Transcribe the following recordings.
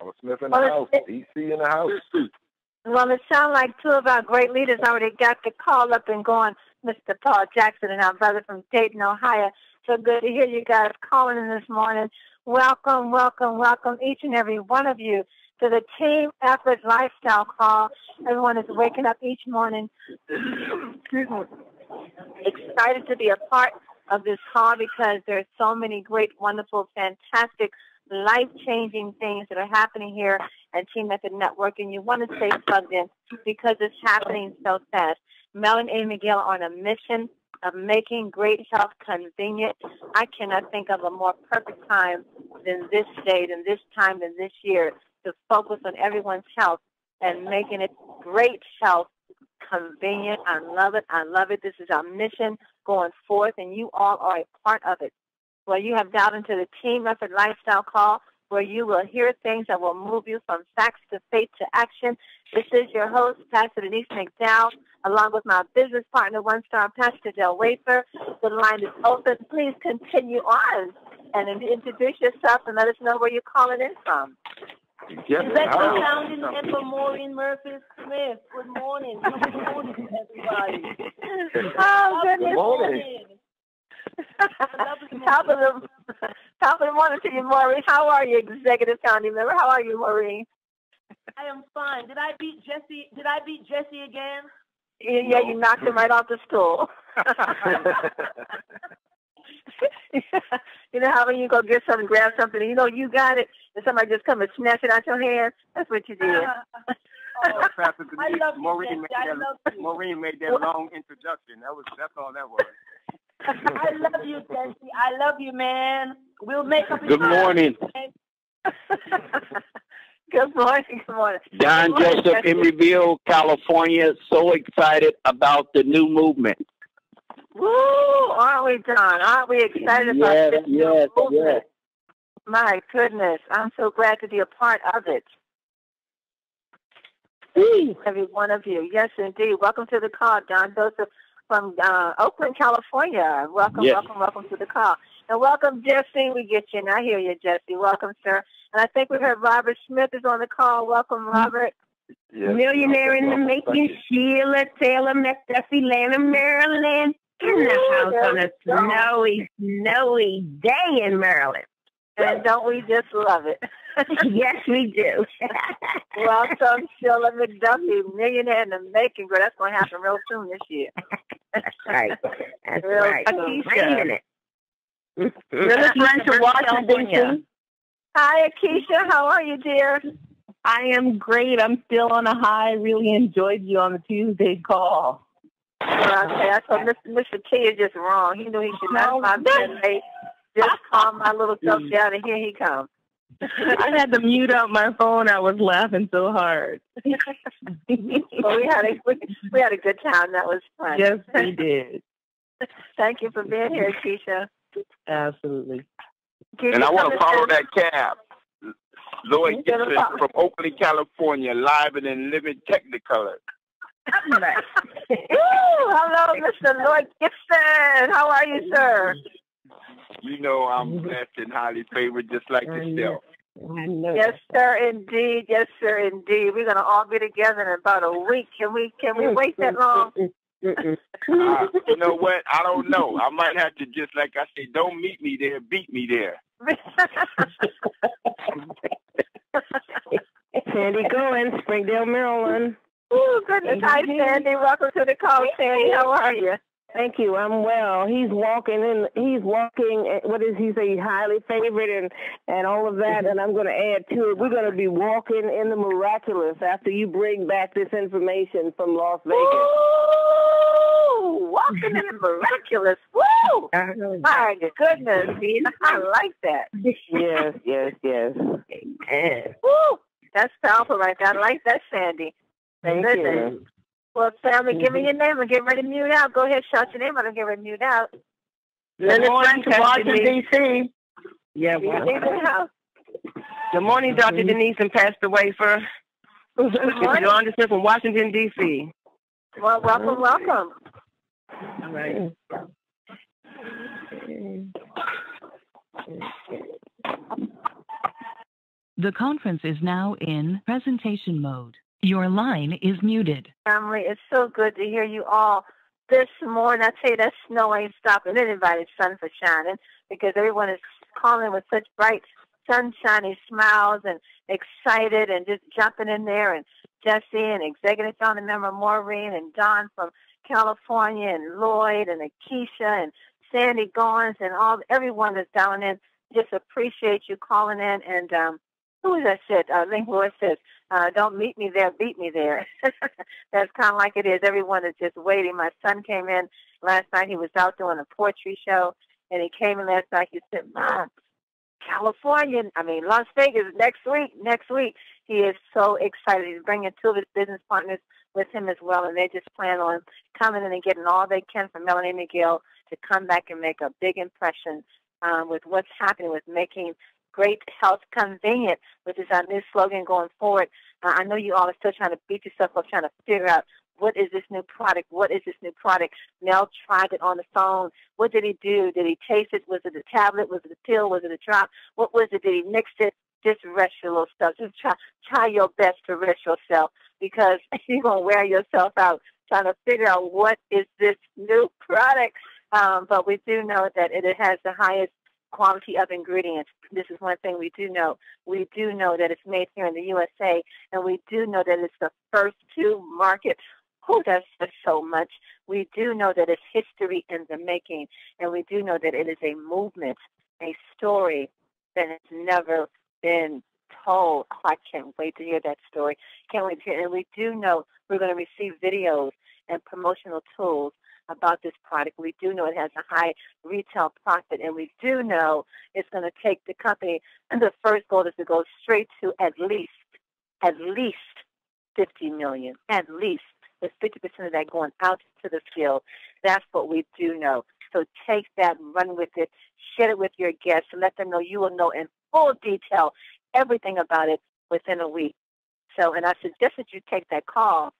Robert Smith in the house, DC in the house. Well, it sounds like two of our great leaders already got the call up and going, Mr. Paul Jackson and our brother from Dayton, Ohio. So good to hear you guys calling in this morning. Welcome, welcome, welcome, each and every one of you, to the Team Effort Lifestyle Call. Everyone is waking up each morning excited to be a part of this call because there are so many great, wonderful, fantastic, life-changing things that are happening here at Team Method Network, and you want to stay plugged in because it's happening so fast. Mel and Amy Gale are on a mission of making great health convenient. I cannot think of a more perfect time than this day, than this time, than this year to focus on everyone's health and making it great health convenient. I love it. I love it. This is our mission going forth, and you all are a part of it. Well, you have dialed into the Team Effort Lifestyle Call, where you will hear things that will move you from facts to faith to action. This is your host, Pastor Denise McDowell, along with my business partner, one-star Pastor Del Wafer. The line is open. Please continue on and introduce yourself and let us know where you're calling in from. Yes, sounding in for Maureen Murphy-Smith. Good morning. Good morning, everybody. Oh, goodness. Good morning. Top of the morning to you, Maureen. How are you, Executive Founding Member? How are you, Maureen? I am fine. Did I beat Jesse? Did I beat Jesse again? Yeah, no. You knocked him right off the stool. You know how when you go get something, grab something, and you know you got it, and somebody just come and snatch it out your hand? That's what you did. Oh, I love you, Maureen. Maureen made that long introduction. That's all that was. I love you, Jesse. I love you, man. We'll make up. Good morning. Good morning. Good morning. Don Joseph, Emeryville, California. So excited about the new movement. Woo! Aren't we, Don? Aren't we excited about this new movement? My goodness, I'm so glad to be a part of it. Every one of you. Yes, indeed. Welcome to the call, Don Joseph. From Oakland, California. Welcome, welcome, welcome to the call. And welcome, Jesse. We get you, and I hear you, Jesse. Welcome, sir. And I think we heard Robert Smith is on the call. Welcome, Robert. Yes, millionaire in the making, Sheila Taylor McDuffie, Lanham, Maryland, in the house on a snowy day in Maryland. And don't we just love it? Yes, we do. Welcome, Sheila McDuffie, millionaire in the making. Girl, that's going to happen real soon this year. That's right. That's real right. Akeisha. Wait a minute. Run to Washington. Hi, Akeisha. How are you, dear? I am great. I'm still on a high. Really enjoyed you on the Tuesday call. Well, okay. I told Mr. T is just wrong. He knew he should not have been late. Just calm my little self down, and here he comes. I had to mute out my phone. I was laughing so hard. Well, we had a good time. That was fun. Yes, we did. Thank you for being here, Keisha. Absolutely. And I want to follow that cab. Lloyd Gibson from Oakland, California, live and in living Technicolor. Right. Ooh, hello, Mr. Lloyd Gibson. How are you, sir? You know I'm blessed and highly favored, just like yourself. Yes, sir, indeed. Yes, sir, indeed. We're gonna all be together in about a week. Can we wait that long? You know what? I don't know. I might have to, just like I say, don't meet me there, beat me there. Sandy Cohen, Springdale, Maryland. Oh goodness! Hi, Sandy. Welcome to the call, Sandy. How are you? Thank you. I'm well. He's walking, what does he say, highly favored and all of that, and I'm going to add to it. We're going to be walking in the miraculous after you bring back this information from Las Vegas. Woo! Walking in the miraculous. Woo! My goodness, I like that. Yes, yes, yes. Amen. Woo! That's powerful right there. I like that, Sandy. Thank you. Well, family, give me your name and get ready to mute out. Go ahead, shout your name. I don't get ready to mute out. Good morning, Washington, D.C. Yeah, wow. Good morning, Dr. Denise and Pastor Wafer. It's Yolanda from Washington, D.C. Well, welcome, welcome. All right. The conference is now in presentation mode. Your line is muted. Family, it's so good to hear you all this morning. I tell you, that snow ain't stopping anybody's sun for shining, because everyone is calling with such bright, sunshiny smiles and excited and just jumping in there. And Jesse and executive founding member Maureen and Don from California and Lloyd and Akeisha and Sandy Cohen and everyone that's down in. Just appreciate you calling in. And who was that shit? Link Lord says, don't meet me there, beat me there. That's kind of like it is. Everyone is just waiting. My son came in last night. He was out doing a poetry show, and he came in last night. He said, Mom, Las Vegas next week. He is so excited. He's bringing two of his business partners with him as well, and they just plan on coming in and getting all they can from Mel and Amy Gale to come back and make a big impression with what's happening with making great health convenient, which is our new slogan going forward. I know you all are still trying to beat yourself up, trying to figure out, What is this new product? Mel tried it on the phone. What did he do? Did he taste it? Was it a tablet? Was it a pill? Was it a drop? What was it? Did he mix it? Just rest your little stuff. Just try your best to rest yourself, because you're going to wear yourself out trying to figure out what is this new product. But we do know that it has the highest quality of ingredients. This is one thing we do know. We do know that it's made here in the USA, and we do know that it's the first to market. Who does this so much? We do know that it's history in the making, and we do know that it is a movement, a story that has never been told. Oh, I can't wait to hear that story. Can't wait to hear it. And we do know we're going to receive videos and promotional tools about this product. We do know it has a high retail profit, and we do know it's going to take the company, and the first goal is to go straight to at least 50 million, at least. With 50% of that going out to the field. That's what we do know. So take that, run with it, share it with your guests, and let them know you will know in full detail everything about it within a week. So, and I suggest that you take that call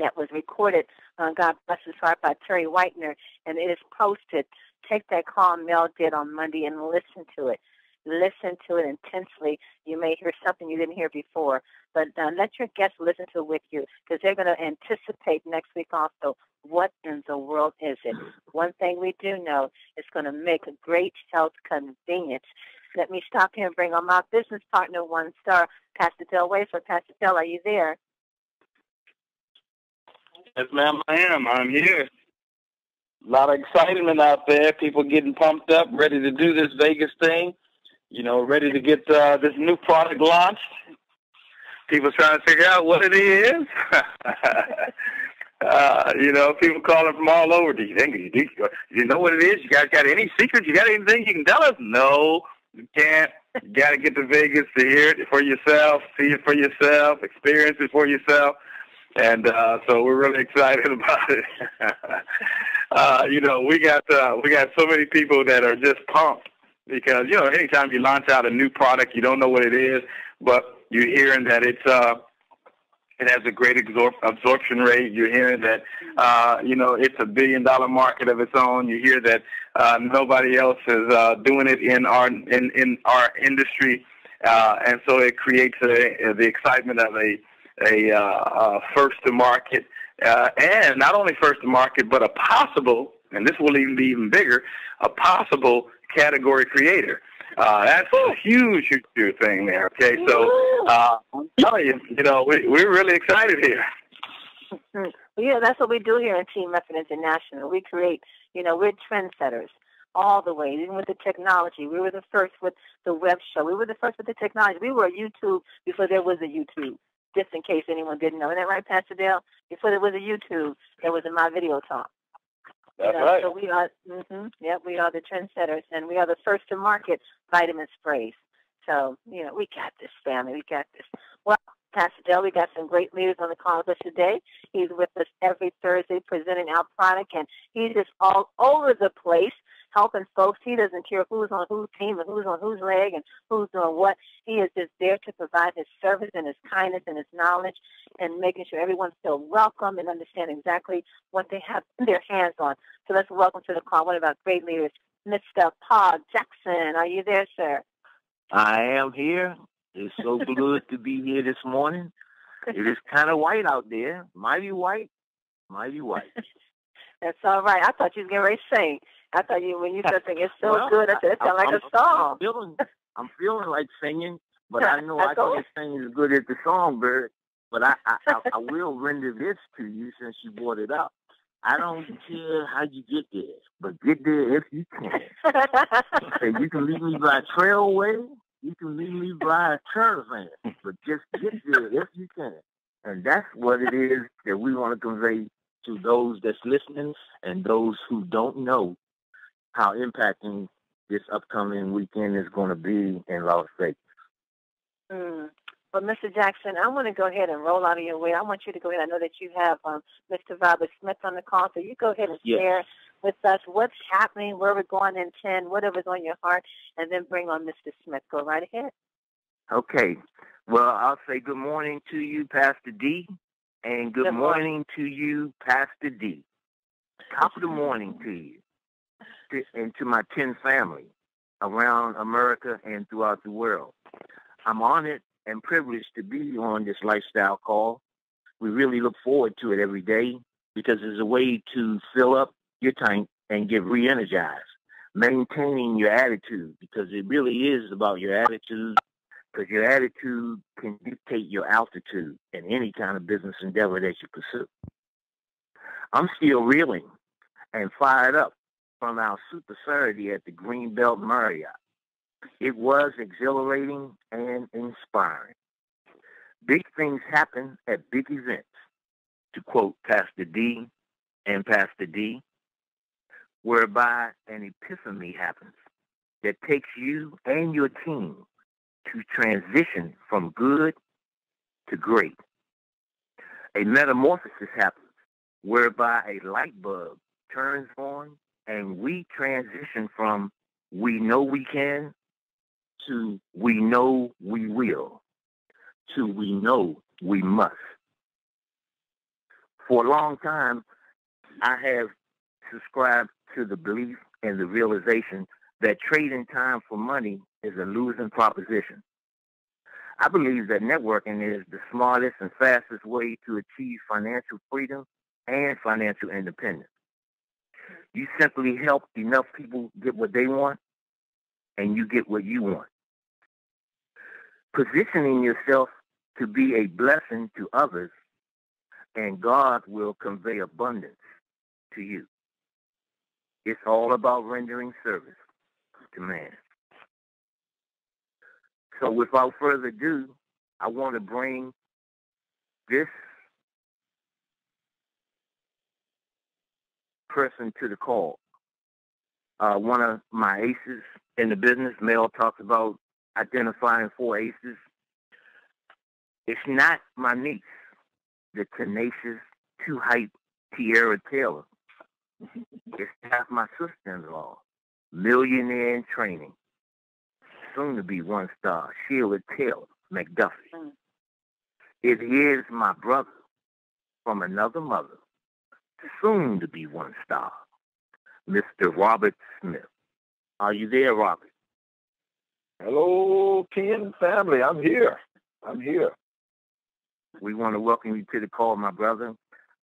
that was recorded on God Bless His Heart by Terry Whitener, and it is posted. Take that call Mel did on Monday and listen to it. Listen to it intensely. You may hear something you didn't hear before, but let your guests listen to it with you, because they're going to anticipate next week also, what in the world is it? One thing we do know, it's going to make great health convenient. Let me stop here and bring on my business partner, One Star, Pastor Del Wafer. Pastor Del, are you there? Yes, ma'am, I am. I'm here. A lot of excitement out there. People getting pumped up, ready to do this Vegas thing. You know, ready to get this new product launched. People trying to figure out what it is. You know, people calling from all over. Do you know what it is? You guys got any secrets? You got anything you can tell us? No, you can't. You got to get to Vegas to hear it for yourself, see it for yourself, experience it for yourself. And so we're really excited about it. You know, we got so many people that are just pumped. Because, you know, anytime you launch out a new product, you don't know what it is, but you're hearing that it has a great absorption rate. You're hearing that, you know, it's a billion-dollar market of its own. You hear that nobody else is doing it in our industry, and so it creates the excitement of a first-to-market, and not only first-to-market, but a possible, and this will even be even bigger, a possible category creator. That's a huge thing there. Okay, so I'm telling you, you know, we're really excited here. Yeah, that's what we do here in Team Effort International. We create, you know, we're trendsetters all the way, even with the technology. We were the first with the web show. We were the first with the technology. We were YouTube before there was a YouTube, just in case anyone didn't know. Isn't that right, Pastor Dale? Before there was a YouTube, there was a My Video Talk. You know, right. So we are, we are the trendsetters, and we are the first to market vitamin sprays. So, you know, we got this, family. We got this. Well, Pastor Del, we got some great leaders on the call with us today. He's with us every Thursday presenting our product, and he's just all over the place helping folks. He doesn't care who's on whose team and who's on whose leg and who's doing what. He is just there to provide his service and his kindness and his knowledge and making sure everyone feels welcome and understand exactly what they have their hands on. So let's welcome to the call one of our great leaders, Mr. Paul Jackson. Are you there, sir? I am here. It's so good to be here this morning. It is kind of white out there. Mighty white. Mighty white. That's all right. I thought you was getting ready to sing. I thought you, when you said sing, it's so well, good. I said, it sounds like a song. I'm feeling like singing, but I know I can't sing as good as the songbird. But I will render this to you since you brought it up. I don't care how you get there, but get there if you can. Okay, you can leave me by a trailway. You can leave me by a caravan, but just get there if you can. And that's what it is that we want to convey to those that's listening and those who don't know how impacting this upcoming weekend is going to be in Las Vegas. Well, Mr. Jackson, I want to go ahead and roll out of your way. I want you to go ahead. I know that you have Mr. Robert Smith on the call, so you go ahead and share with us what's happening, where we're going in 10, whatever's on your heart, and then bring on Mr. Smith. Go right ahead. Okay. Well, I'll say good morning to you, Pastor D, and good morning to you, Pastor D. Top of the morning to you and to my 10 family around America and throughout the world. I'm honored and privileged to be on this lifestyle call. We really look forward to it every day because it's a way to fill up your tank and get re-energized, maintaining your attitude, because it really is about your attitude, because your attitude can dictate your altitude in any kind of business endeavor that you pursue. I'm still reeling and fired up from our Super Saturday at the Greenbelt Marriott. It was exhilarating and inspiring. Big things happen at big events, to quote Pastor D and Pastor D, whereby an epiphany happens that takes you and your team to transition from good to great. A metamorphosis happens whereby a light bulb turns on and we transition from we know we can to we know we will, to we know we must. For a long time, I have subscribed to the belief and the realization that trading time for money is a losing proposition. I believe that networking is the smartest and fastest way to achieve financial freedom and financial independence. You simply help enough people get what they want, and you get what you want. Positioning yourself to be a blessing to others, and God will convey abundance to you. It's all about rendering service to man. So without further ado, I want to bring this person to the call. One of my aces in the business, Mel talks about identifying four aces. It's not my niece, the tenacious, too-hype Tierra Taylor. It's not my sister-in-law, millionaire in training, soon-to-be one-star, Sheila Taylor McDuffie. It is my brother from another mother, soon-to-be one-star, Mr. Robert Smith. Are you there, Robert? Hello, Ken family. I'm here. We want to welcome you to the call, my brother.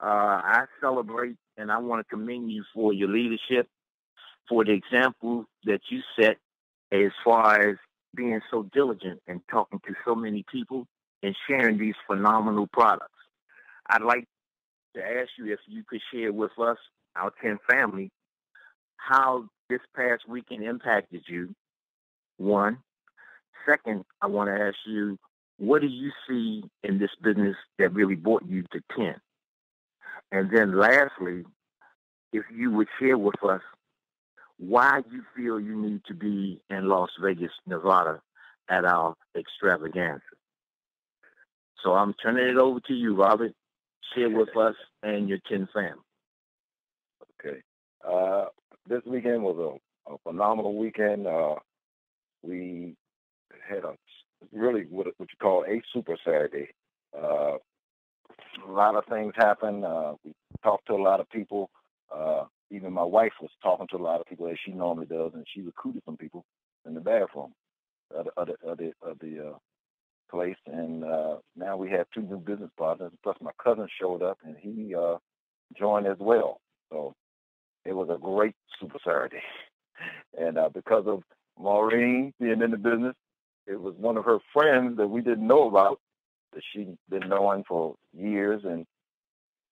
I celebrate and I want to commend you for your leadership, for the example that you set as far as being so diligent and talking to so many people and sharing these phenomenal products. I'd like to ask you if you could share with us, our 10 family, how this past weekend impacted you, one. Second, I want to ask you, what do you see in this business that really brought you to 10? And then lastly, if you would share with us why you feel you need to be in Las Vegas, Nevada at our extravaganza. So I'm turning it over to you, Robert. Share with us and your 10 family. Okay. This weekend was a phenomenal weekend. We had a really what you call a Super Saturday. A lot of things happened. We talked to a lot of people. Even my wife was talking to a lot of people as she normally does, and she recruited some people in the bathroom of the place, and now we have two new business partners. Plus, my cousin showed up, and he joined as well. So it was a great Super Saturday. And because of Maureen being in the business, it was one of her friends that we didn't know about, that she'd been knowing for years. And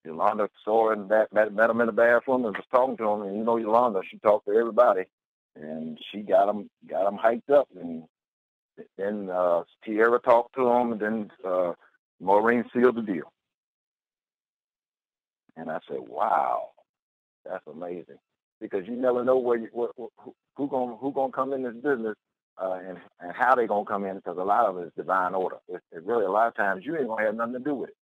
Yolanda saw her in met him in the bathroom and was talking to him. And you know Yolanda, she talked to everybody. And she got him hyped up. And then Tierra talked to him. And then Maureen sealed the deal. And I said, wow, that's amazing. Because you never know who's gonna come in this business and how they're gonna come in, because a lot of it is divine order. It really, a lot of times you ain't gonna have nothing to do with it,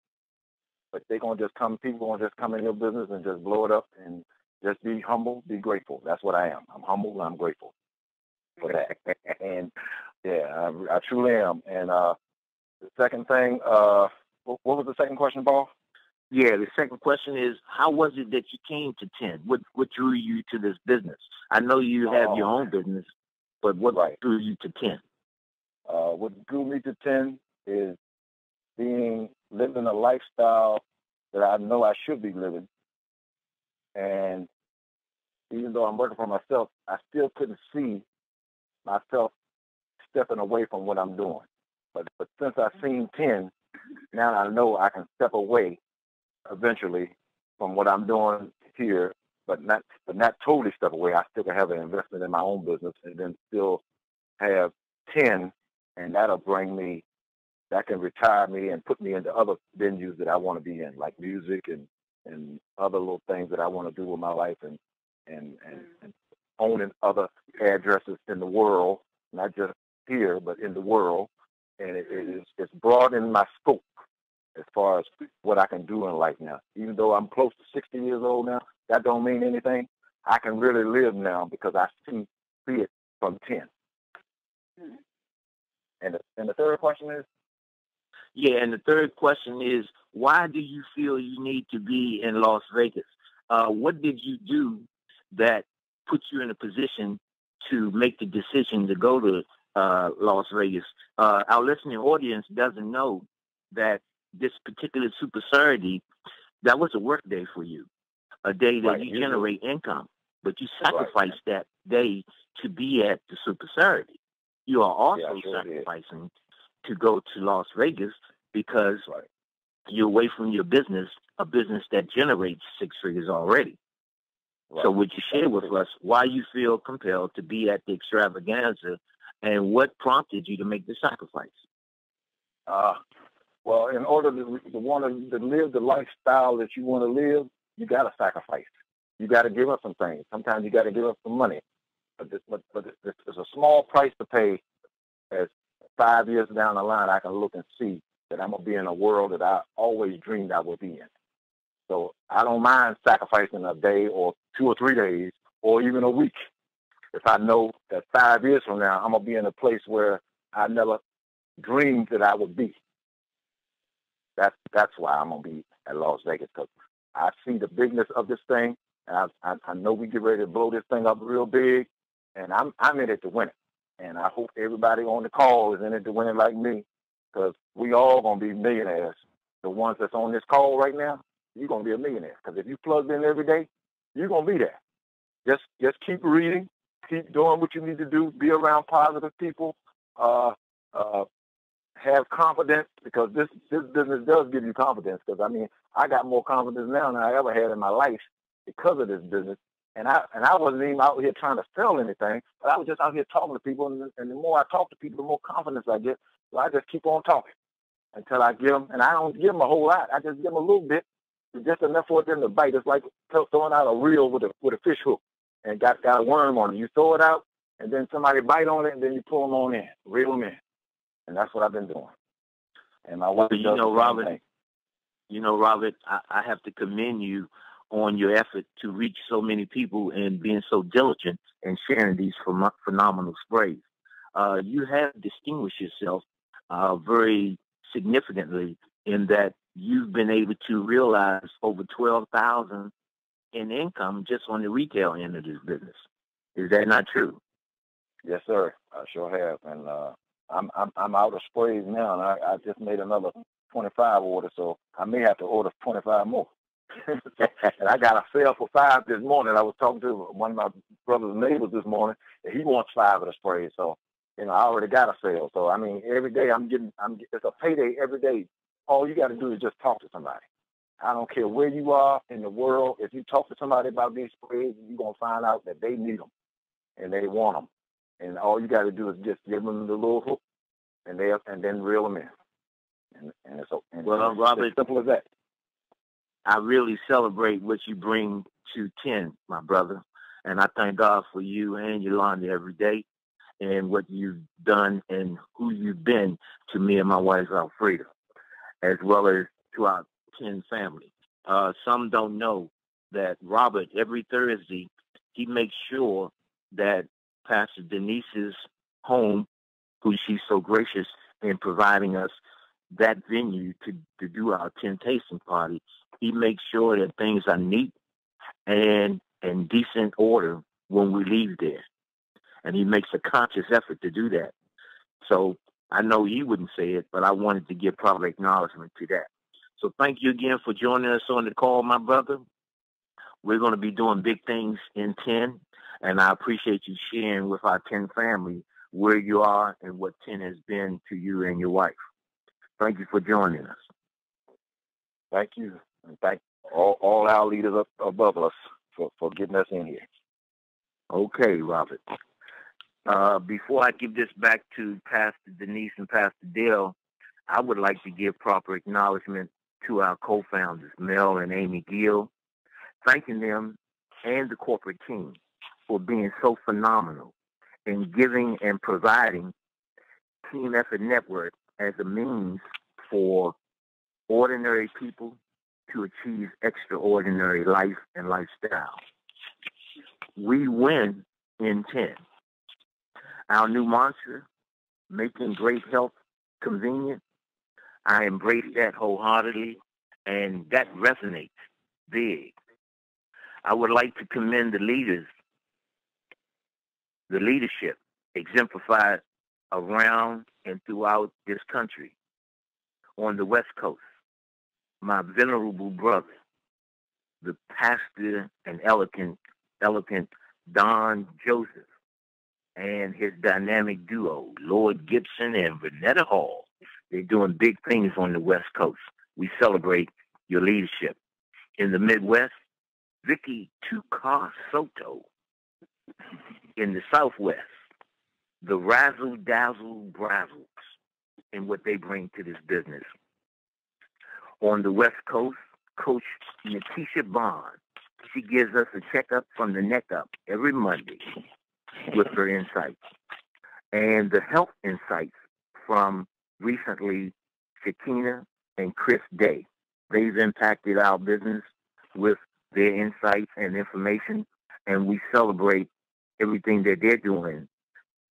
but they're gonna just come. People gonna just come in your business and just blow it up, and just be humble, be grateful. That's what I am. I'm humble and I'm grateful for that. And yeah, I truly am. And the second thing, what was the second question, Paul? Yeah, the second question is, how was it that you came to 10? What drew you to this business? I know you have your own business, but what drew you to 10? What drew me to 10 is living a lifestyle that I know I should be living. And even though I'm working for myself, I still couldn't see myself stepping away from what I'm doing. But since I've seen 10, now I know I can step away eventually from what I'm doing here, but not totally step away. I still can have an investment in my own business and then still have 10, and that can retire me and put me into other venues that I want to be in, like music and other little things that I want to do with my life, and owning other addresses in the world, not just here, but in the world. And it's broadening my scope as far as what I can do in life now. Even though I'm close to 60 years old now, that don't mean anything. I can really live now because I see it from 10. Mm-hmm. And the third question is? Yeah, and the third question is, why do you feel you need to be in Las Vegas? What did you do that put you in a position to make the decision to go to Las Vegas? Our listening audience doesn't know that this particular Super Saturday, that was a work day for you, a day that you generate income, but you sacrificed that day to be at the Super Saturday. You are also sacrificing to go to Las Vegas because you're away from your business, a business that generates six figures already. Right. So would you share with us why you feel compelled to be at the extravaganza and what prompted you to make the sacrifice? Well, in order to want to live the lifestyle that you want to live, you got to sacrifice. You got to give up some things. Sometimes you got to give up some money. But there's a small price to pay. As 5 years down the line, I can look and see that I'm going to be in a world that I always dreamed I would be in. So I don't mind sacrificing a day or 2 or 3 days or even a week if I know that 5 years from now I'm going to be in a place where I never dreamed that I would be. That's why I'm going to be at Las Vegas, because I see the bigness of this thing, and I know we get ready to blow this thing up real big, and I'm in it to win it. And I hope everybody on the call is in it to win it like me, because we all going to be millionaires. The ones that's on this call right now, you're going to be a millionaire, because if you plugged in every day, you're going to be there. Just keep reading, keep doing what you need to do, be around positive people, have confidence, because this business does give you confidence. Because I mean, I got more confidence now than I ever had in my life because of this business. And I wasn't even out here trying to sell anything, but I was just out here talking to people. And the more I talk to people, the more confidence I get. So I just keep on talking until I give them. And I don't give them a whole lot. I just give them a little bit, just enough for them to bite. It's like throwing out a reel with a fish hook, and got a worm on it. You throw it out, and then somebody bite on it, and then you pull them on in, reel them in. And that's what I've been doing. And my wife, Robert, I have to commend you on your effort to reach so many people and being so diligent and sharing these phenomenal sprays. You have distinguished yourself very significantly in that you've been able to realize over $12,000 in income just on the retail end of this business. Is that not true? Yes, sir. I sure have. And I'm out of sprays now, and I just made another 25 order, so I may have to order 25 more. And I got a sale for 5 this morning. I was talking to one of my brother's neighbors this morning, and he wants 5 of the sprays. So, you know, I already got a sale. So, I mean, every day it's a payday every day. All you got to do is just talk to somebody. I don't care where you are in the world. If you talk to somebody about these sprays, you're going to find out that they need them and they want them. And all you got to do is just give them the little hook, and then reel them in. Well, Robert, as simple as that. I really celebrate what you bring to 10, my brother. And I thank God for you and Yolanda every day and what you've done and who you've been to me and my wife, Alfreda, as well as to our 10 family. Some don't know that Robert, every Thursday, he makes sure that Pastor Denise's home, who she's so gracious in providing us that venue to do our 10 tasting party, he makes sure that things are neat and in decent order when we leave there. And he makes a conscious effort to do that. So I know you wouldn't say it, but I wanted to give proper acknowledgement to that. So thank you again for joining us on the call, my brother. We're going to be doing big things in 10, and I appreciate you sharing with our 10 family where you are and what 10 has been to you and your wife. Thank you for joining us. Thank you. And thank all our leaders up above us for getting us in here. Okay, Robert. Before I give this back to Pastor Denise and Pastor Dale, I would like to give proper acknowledgement to our co-founders, Mel and Amy Gale, thanking them and the corporate team for being so phenomenal in giving and providing Team Effort Network as a means for ordinary people to achieve extraordinary life and lifestyle. We win in 10. Our new mantra, making great health convenient, I embrace that wholeheartedly, and that resonates big. I would like to commend the leaders, the leadership exemplified around and throughout this country. On the West Coast, my venerable brother, the pastor and eloquent Don Joseph, and his dynamic duo, Lloyd Gibson and Vernetta Hall. They're doing big things on the West Coast. We celebrate your leadership. In the Midwest, Vicky Tukasoto. In the Southwest, the razzle-dazzle brazzles and what they bring to this business. On the West Coast, Coach Natisha Bond. She gives us a checkup from the neck up every Monday with her insights. And the health insights from recently Shakina and Chris Day. They've impacted our business with their insights and information, and we celebrate everything that they're doing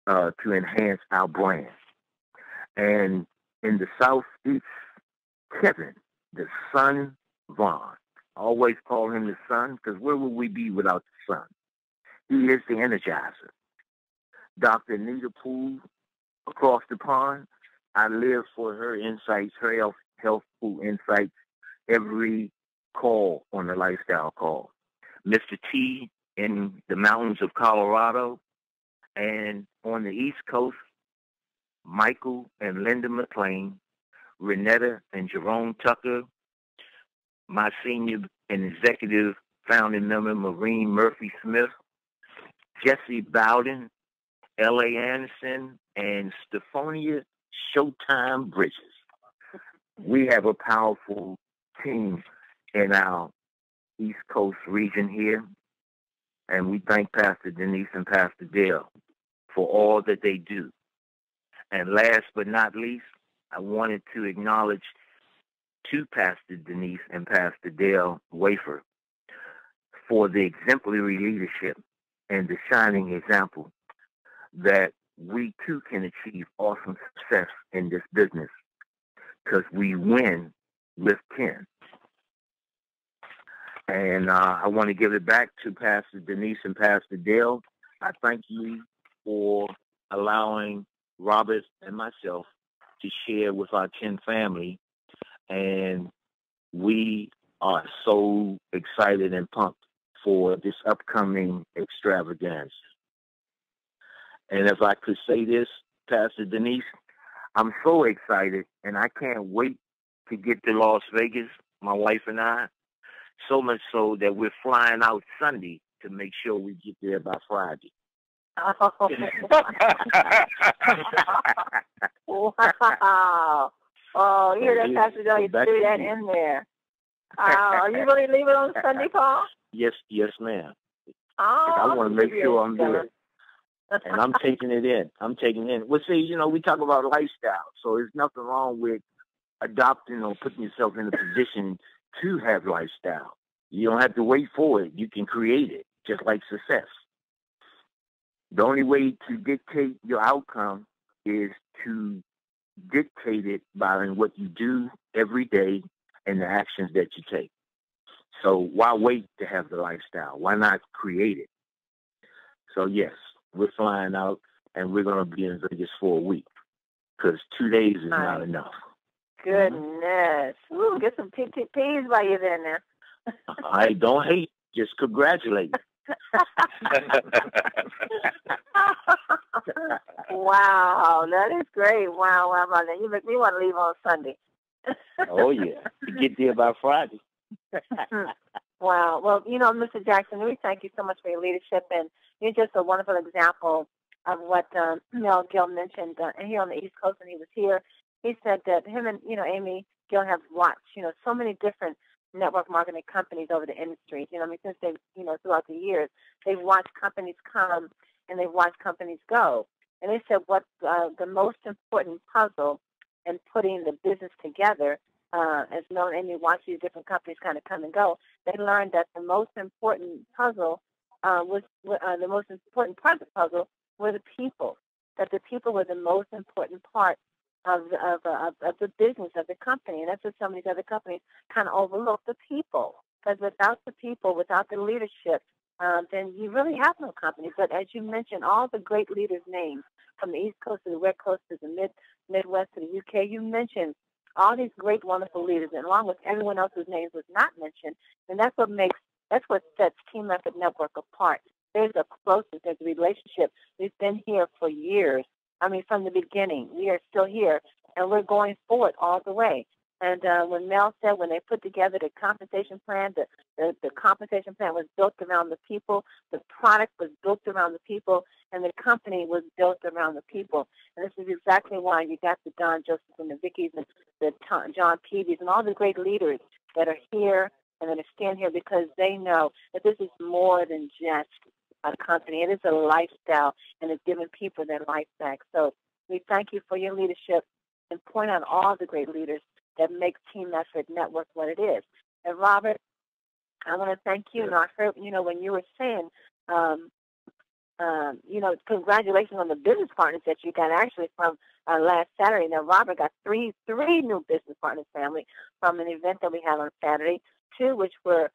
to enhance our brand. And in the Southeast, Kevin, the Son Vaughn. I always call him the Son, because where would we be without the Son? He is the energizer. Dr. Niederpool, across the pond, I live for her insights, her healthful insights, every call on the Lifestyle Call. Mr. T in the mountains of Colorado, and on the East Coast, Michael and Linda McClain, Renetta and Jerome Tucker, my senior and executive founding member, Maureen Murphy Smith, Jesse Bowden, L.A. Anderson, and Stefania Showtime Bridges. We have a powerful team in our East Coast region here, and we thank Pastor Denise and Pastor Dale for all that they do. And last but not least, I wanted to acknowledge to Pastor Denise and Pastor Del Wafer for the exemplary leadership and the shining example that we too can achieve awesome success in this business, because we win with 10. And I want to give it back to Pastor Denise and Pastor Dale. I thank you for allowing Robert and myself to share with our 10 family. And we are so excited and pumped for this upcoming extravaganza. And if I could say this, Pastor Denise, I'm so excited, and I can't wait to get to Las Vegas, my wife and I, so much so that we're flying out Sunday to make sure we get there by Friday. Oh. Wow. Oh, you hear that, Pastor Del? You threw that in there. Are you really leaving on Sunday, Paul? Yes, yes, ma'am. Oh, I want to make sure I'm there. And I'm taking it in. I'm taking it in. Well, see, you know, we talk about lifestyle, so there's nothing wrong with adopting or putting yourself in a position to have lifestyle. You don't have to wait for it. You can create it, just like success. The only way to dictate your outcome is to dictate it by what you do every day and the actions that you take. So why wait to have the lifestyle? Why not create it? So, yes, we're flying out, and we're going to be in Vegas for a week because 2 days is not enough. Goodness. We'll get some PPPs by you then. I don't hate. Just congratulate. Wow, that is great. Wow, wow, wow. You make me want to leave on Sunday. Oh, yeah. You get there by Friday. Wow. Well, you know, Mr. Jackson, we thank you so much for your leadership, and you're just a wonderful example of what Mel Gale mentioned here on the East Coast when he was here. He said that him and, you know, Amy Gale have watched, you know, so many different network marketing companies over the industry. You know, I mean, since they've, you know, throughout the years, they've watched companies come and they've watched companies go. And they said what the most important puzzle in putting the business together, as Mel and Amy watched these different companies kind of come and go, they learned that the most important puzzle were the people. That the people were the most important part of the business of the company, and that's what some of these other companies kind of overlook, the people. Because without the people, without the leadership, then you really have no company. But as you mentioned, all the great leaders' names from the East Coast to the West Coast to the Midwest to the UK, you mentioned all these great, wonderful leaders, and along with everyone else whose names was not mentioned, and that's what makes sets Team Effort Network apart. There's a closeness, there's a relationship. We've been here for years. I mean, from the beginning, we are still here, and we're going forward all the way. And when Mel said when they put together the compensation plan, the compensation plan was built around the people, the product was built around the people, and the company was built around the people. And this is exactly why you got the Don Joseph and the Vickies and the John Peavies and all the great leaders that are here and that are staying here, because they know that this is more than just a company. It is a lifestyle, and it's giving people their life back. So we thank you for your leadership and point out all the great leaders that make Team Effort Network what it is. And Robert, I want to thank you. And I heard, you know, when you were saying, you know, congratulations on the business partners that you got actually from last Saturday. Now, Robert got three new business partners family from an event that we had on Saturday, two which were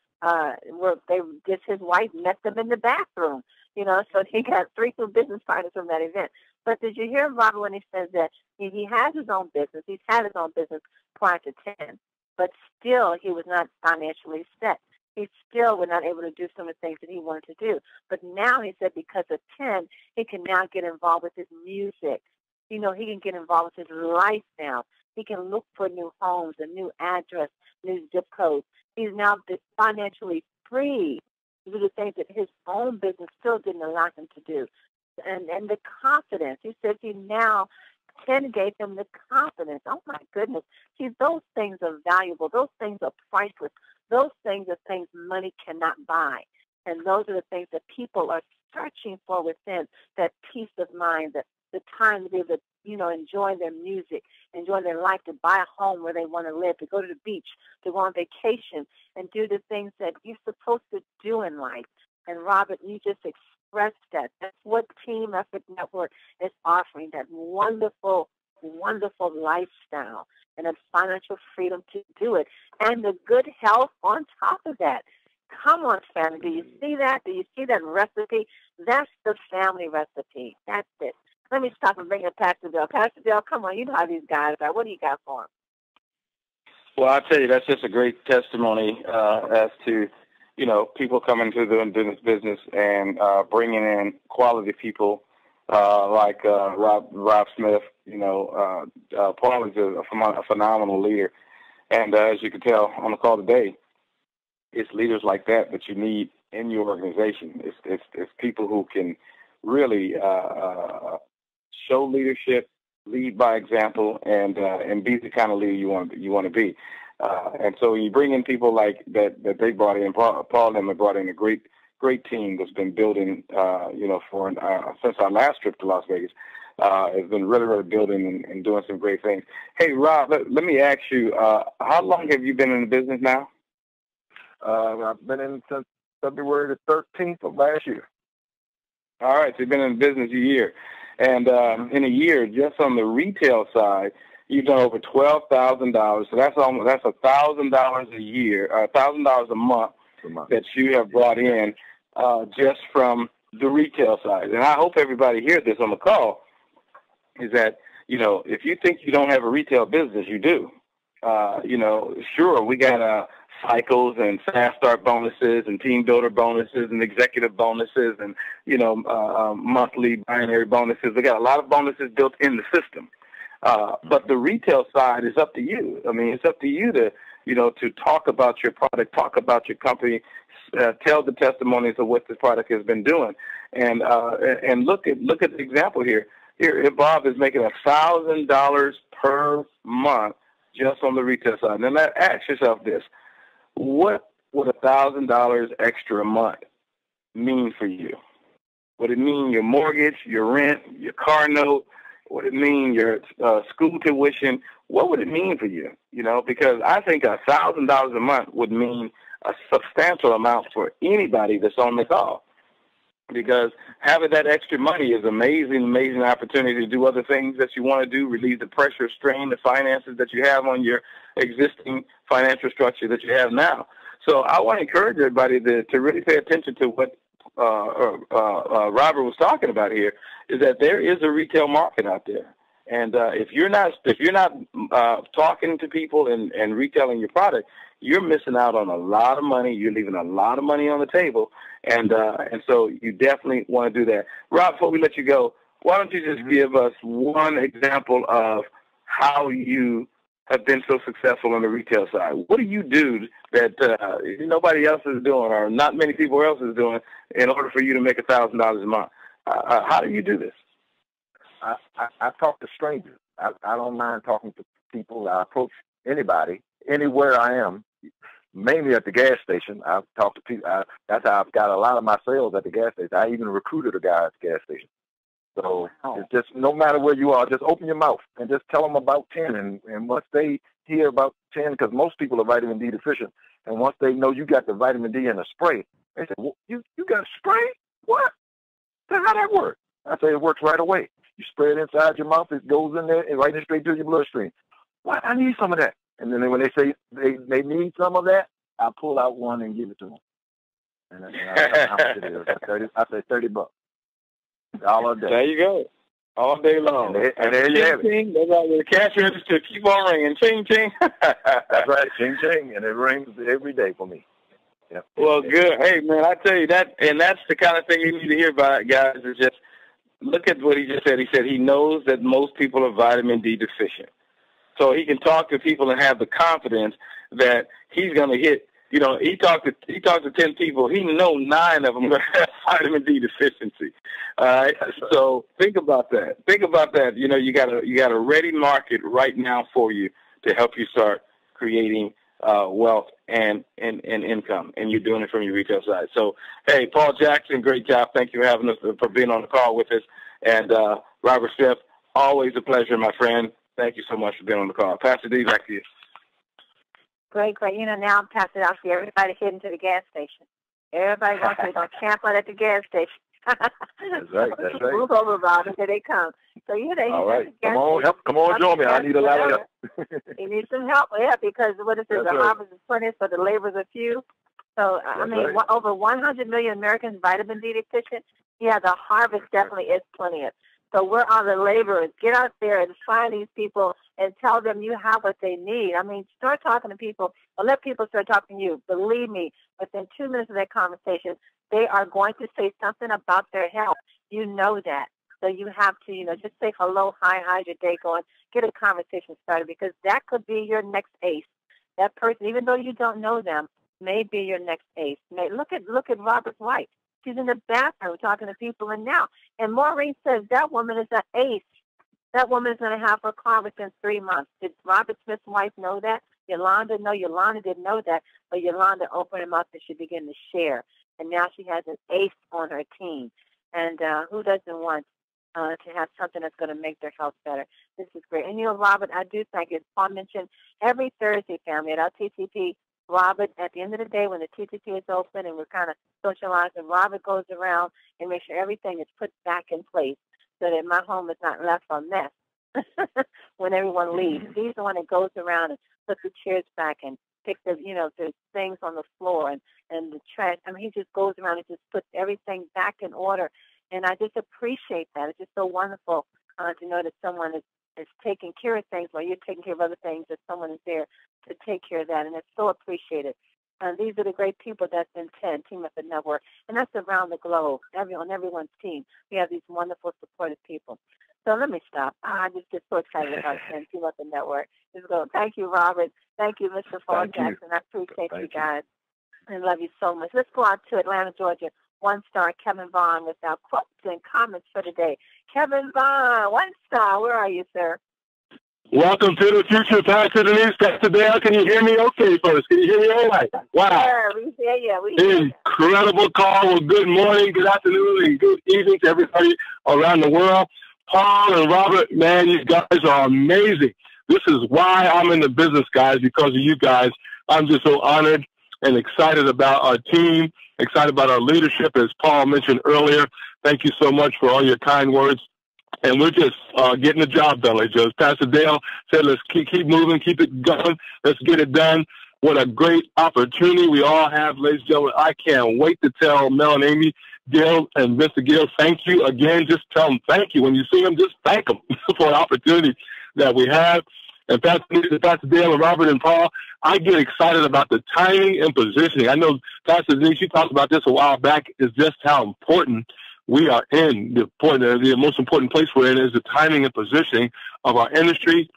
they just his wife met them in the bathroom, you know, so he got three new business partners from that event. But did you hear Robert when he says that he has his own business? He's had his own business prior to 10, but still he was not financially set. He still was not able to do some of the things that he wanted to do. But now he said because of 10, he can now get involved with his music. You know, he can get involved with his life now. He can look for new homes, a new address, new zip codes. He's now financially free to do the things that his own business still didn't allow him to do. And the confidence, he says he now can gave him the confidence. Oh, my goodness. See, those things are valuable. Those things are priceless. Those things are things money cannot buy. And those are the things that people are searching for within, that peace of mind, that the time to be able to, you know, enjoy their music, enjoy their life, to buy a home where they want to live, to go to the beach, to go on vacation, and do the things that you're supposed to do in life. And, Robert, you just expressed that. That's what Team Effort Network is offering, that wonderful, wonderful lifestyle and a financial freedom to do it, and the good health on top of that. Come on, family. Do you see that? Do you see that recipe? That's the family recipe. That's it. Let me stop and bring up Pastor Bill. Pastor Bill, come on, you know how these guys are. What do you got for them? Well, I tell you, that's just a great testimony as to, you know, people coming to the business and bringing in quality people like Rob Smith. You know, Paul is a phenomenal leader. And as you can tell on the call today, it's leaders like that you need in your organization. It's people who can really show leadership, lead by example, and be the kind of leader you want to be. And so you bring in people like that they brought in. Paul and them have brought in a great team that's been building. You know, since our last trip to Las Vegas, has been really building and doing some great things. Hey, Rob, let me ask you, how long have you been in the business now? I've been in since February the 13th of last year. All right, so you've been in business a year. And in a year, just on the retail side, you've done over $12,000. So that's $1,000 a year, $1,000 a month that you have brought in just from the retail side. And I hope everybody hears this on the call, is that, you know, if you think you don't have a retail business, you do. You know, sure, we got cycles and fast start bonuses and team builder bonuses and executive bonuses and, you know, monthly binary bonuses. We got a lot of bonuses built in the system. But the retail side is up to you. I mean, it's up to you to, you know, to talk about your product, talk about your company, tell the testimonies of what this product has been doing. And look at the example here. Here, Bob is making $1,000 per month just on the retail side. And then ask yourself this. What would $1,000 extra a month mean for you? Would it mean your mortgage, your rent, your car note? Would it mean your school tuition? What would it mean for you? You know, because I think $1,000 a month would mean a substantial amount for anybody that's on the call. Because having that extra money is amazing opportunity to do other things that you want to do, relieve the pressure, strain, the finances that you have on your existing financial structure that you have now. So I want to encourage everybody to really pay attention to what Robert was talking about here, is that there is a retail market out there. And if you're not talking to people and retailing your product, you're missing out on a lot of money. You're leaving a lot of money on the table, and so you definitely want to do that. Rob, before we let you go, why don't you just give us one example of how you have been so successful on the retail side? What do you do that nobody else is doing, or not many people else is doing, in order for you to make $1,000 a month? How do you do this? I talk to strangers. I don't mind talking to people. I approach anybody, anywhere I am, mainly at the gas station. I've talked to people. That's how I've got a lot of my sales, at the gas station. I even recruited a guy at the gas station. So it's just, no matter where you are, just open your mouth and just tell them about 10. And once they hear about 10, because most people are vitamin D deficient, and once they know you got the vitamin D in a spray, they say, well, you got a spray? What? How does that work? I say it works right away. You spray it inside your mouth, it goes in there, and right in straight to your bloodstream. Why? I need some of that. And then when they say they need some of that, I pull out one and give it to them. And how much it is. I say $30. $1 a day. There you go. All day long. And there you have it. The cash register keep on ringing. Ching, ching. That's right. Ching, ching. And it rings every day for me. Yep. Well, good. Hey, man, I tell you that, and that's the kind of thing you need to hear about, guys, is just, look at what he just said. He said he knows that most people are vitamin D deficient. So he can talk to people and have the confidence that he's going to hit. You know, he talked to 10 people. He know 9 of them going to have vitamin D deficiency. All right? So think about that. Think about that. You know, you got a ready market right now for you to help you start creating wealth and income, and you're doing it from your retail side. So, hey, Paul Jackson, great job. Thank you for having us, for being on the call with us. And Robert Smith, always a pleasure, my friend. Thank you so much for being on the call. Pastor D, back to you. Great. You know, now I'm passing out to everybody heading to the gas station. Everybody wants to go camp out at the gas station. That's right. Move over, Rob, until they come. So, you know, all right. Come on, join me. I need a lot of help. You need some help, yeah, because what it says, the harvest is plenty, but the laborers are few. So, That's right. Over 100 million Americans vitamin D deficient. Yeah, the harvest definitely is plenty. So we're on the laborers. Get out there and find these people and tell them you have what they need. I mean, start talking to people or let people start talking to you. Believe me, within 2 minutes of that conversation, they are going to say something about their health. You know that. So you have to, just say hello, hi, how's your day going? Get a conversation started because that could be your next ace. That person, even though you don't know them, may be your next ace. Look at Robert White. She's in the bathroom talking to people, and now. And Maureen says that woman is an ace. That woman is going to have her car within 3 months. Did Robert Smith's wife know that? Yolanda? No, Yolanda didn't know that. But Yolanda opened him up and she began to share. And now she has an ace on her team. And who doesn't want to have something that's going to make their health better? This is great. And, Robert, I do thank you. Paul mentioned every Thursday, family, at our TTP, Robert, at the end of the day, when the TTP is open and we're kind of socializing, Robert goes around and makes sure everything is put back in place so that my home is not left a mess when everyone leaves. He's the one that goes around and puts the chairs back and picks up, the things on the floor and the trash. I mean, he just goes around and just puts everything back in order. And I just appreciate that. It's just so wonderful to know that someone is taking care of things while you're taking care of other things, that someone is there to take care of that, and it's so appreciated. These are the great people that's in 10, Team Effort Network, and that's around the globe, on everyone's team. We have these wonderful, supportive people. So let me stop. I just get so excited about 10, Team Effort Network. Just go. Thank you, Robert. Thank you, Mr. Paul Jackson. I appreciate you guys and love you so much. Let's go out to Atlanta, Georgia. One-star Kevin Vaughn with our quotes and comments for today. Kevin Vaughn, one-star, where are you, sir? Welcome to the future, Pastor Denise. Pastor Dale, can you hear me okay first? Can you hear me all right? Wow. Sure, we hear you. We hear you. Incredible call. Well, good morning, good afternoon, and good evening to everybody around the world. Paul and Robert, man, you guys are amazing. This is why I'm in the business, guys, because of you guys. I'm just so honored and excited about our team, excited about our leadership, as Paul mentioned earlier. Thank you so much for all your kind words. And we're just getting the job done, like Pastor Dale said, let's keep moving, keep it going, let's get it done. What a great opportunity we all have, ladies and gentlemen. I can't wait to tell Mel and Amy Gale and Mr. Gale, thank you again. Just tell them thank you. When you see them, just thank them for the opportunity that we have. And Pastor Dale and Robert and Paul, I get excited about the timing and positioning. I know, Pastor Denise, you talked about this a while back, is just how important we are in. The most important place we're in is the timing and positioning of our industry,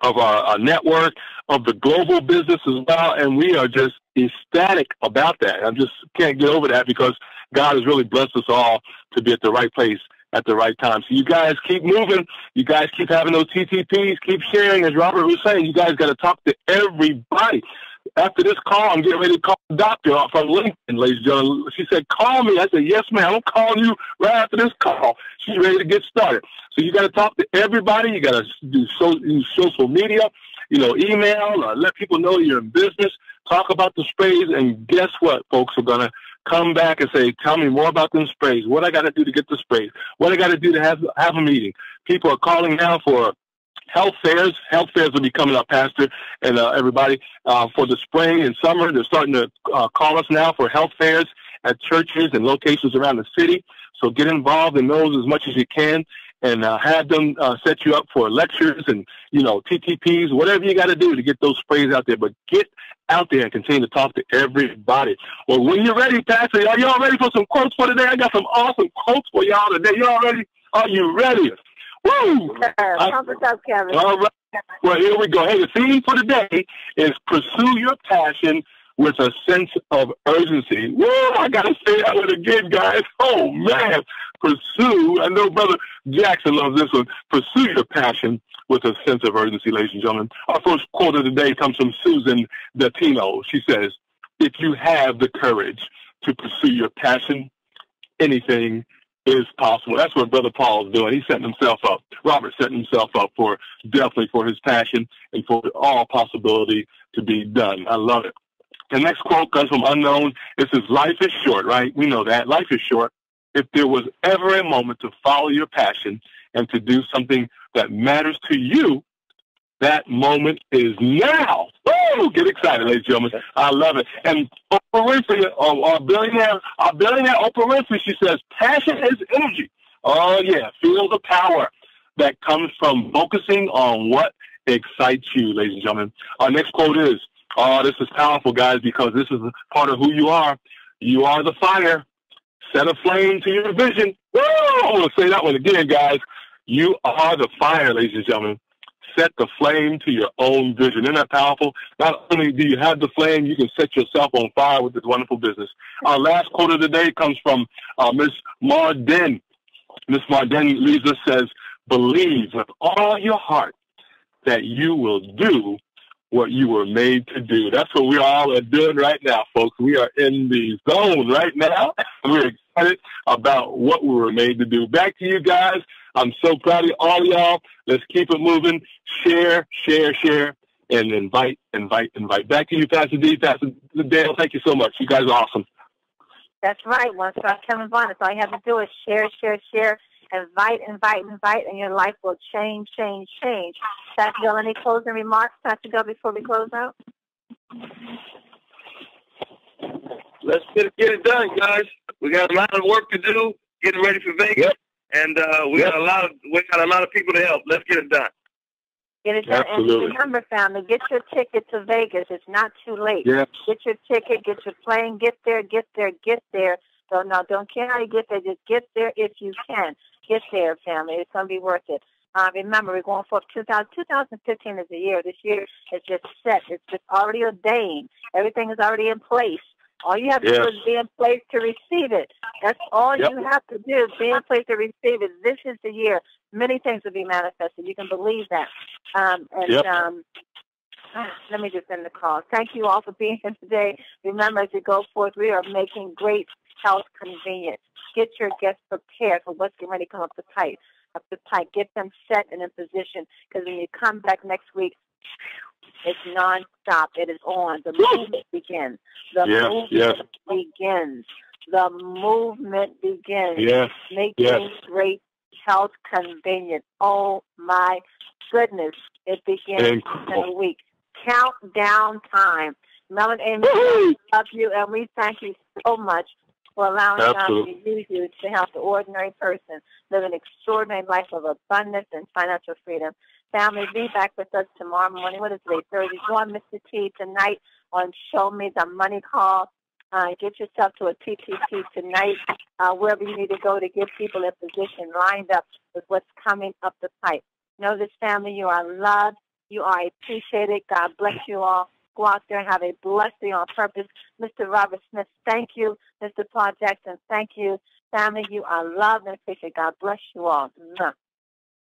of our network, of the global business as well. And we are just ecstatic about that. I just can't get over that because God has really blessed us all to be at the right place at the right time. So you guys keep moving. You guys keep having those TTPs. Keep sharing. As Robert was saying, you guys got to talk to everybody. After this call, I'm getting ready to call the doctor from LinkedIn, ladies and gentlemen. She said, call me. I said, yes, ma'am. I'm calling you right after this call. She's ready to get started. So you got to talk to everybody. You got to do social media, email, let people know you're in business. Talk about the sprays, and guess what? Folks are going to come back and say, tell me more about them sprays, what I got to do to get the sprays, what I got to do to have a meeting. People are calling now for health fairs. Health fairs will be coming up, Pastor, and everybody, for the spring and summer. They're starting to call us now for health fairs at churches and locations around the city. So get involved in those as much as you can and have them set you up for lectures and, TTPs, whatever you got to do to get those sprays out there. But get out there and continue to talk to everybody. Well, when you're ready, Pastor, are y'all ready for some quotes for today? I got some awesome quotes for y'all today. Y'all ready? Are you ready? Woo! Pump us up, Kevin. All right. Well, here we go. Hey, the theme for today is pursue your passion with a sense of urgency. Whoa, I got to say that one again, guys. Oh, man. Pursue. I know Brother Jackson loves this one. Pursue your passion with a sense of urgency, ladies and gentlemen. Our first quote of the day comes from Susan Datino. She says, if you have the courage to pursue your passion, anything is possible. That's what Brother Paul is doing. He's setting himself up. Robert setting himself up for definitely for his passion and for all possibility to be done. I love it. The next quote comes from Unknown. It says, life is short, right? We know that. Life is short. If there was ever a moment to follow your passion and to do something that matters to you, that moment is now. Woo! Get excited, ladies and gentlemen. I love it. And Oprah Winfrey, our billionaire Oprah Winfrey, she says, passion is energy. Oh, yeah. Feel the power that comes from focusing on what excites you, ladies and gentlemen. Our next quote is, oh, this is powerful, guys, because this is part of who you are. You are the fire. Set a flame to your vision. Whoa! I want to say that one again, guys. You are the fire, ladies and gentlemen. Set the flame to your own vision. Isn't that powerful? Not only do you have the flame, you can set yourself on fire with this wonderful business. Our last quote of the day comes from Ms. Marden. Ms. Marden leaves us, says, believe with all your heart that you will do what you were made to do. That's what we all are doing right now, folks. We are in the zone right now. We're excited about what we were made to do. Back to you guys. I'm so proud of all y'all. Let's keep it moving. Share, share, share, and invite, invite, invite. Back to you, Pastor D. Pastor Dale, thank you so much. You guys are awesome. That's right. Once I Kevin Vaughn, that's all you have to do is share, share, share. Invite, invite, invite, and your life will change, change, change. Dr. Bill, any closing remarks, Dr. Bill, before we close out? Let's get it done, guys. We got a lot of work to do, getting ready for Vegas, yep. And we got a lot of people to help. Let's get it done. Get it done. Absolutely. And remember, family, get your ticket to Vegas. It's not too late. Yep. Get your ticket, get your plane, get there, get there, get there. So, no, don't care how you get there. Just get there if you can. Get there, family. It's going to be worth it. Remember, we're going for 2015 is the year. This year is just set. It's just already ordained. Everything is already in place. All you have to do is be in place to receive it. That's all you have to do is be in place to receive it. This is the year. Many things will be manifested. You can believe that. Let me just end the call. Thank you all for being here today. Remember, as we go forth, we are making great health convenient. Get your guests prepared for what's getting ready to come up the pipe. Get them set and in position, because when you come back next week, it's nonstop. It is on. The movement begins. The movement begins. The movement begins. Yes. Making great health convenient. Oh my goodness! It begins in a week. Countdown time. Mel and Amy, we love you, and we thank you so much for allowing us to use you to help the ordinary person live an extraordinary life of abundance and financial freedom. Family, be back with us tomorrow morning. What is it, Thursday? Join Mr. T tonight on Show Me the Money Call. Get yourself to a TTT tonight, wherever you need to go to get people in position, lined up with what's coming up the pipe. Know this, family, you are loved. You are appreciated. God bless you all. Go out there and have a blessed day on purpose. Mr. Robert Smith, thank you. Mr. Paul Jackson, thank you. Family, you are loved and appreciated. God bless you all.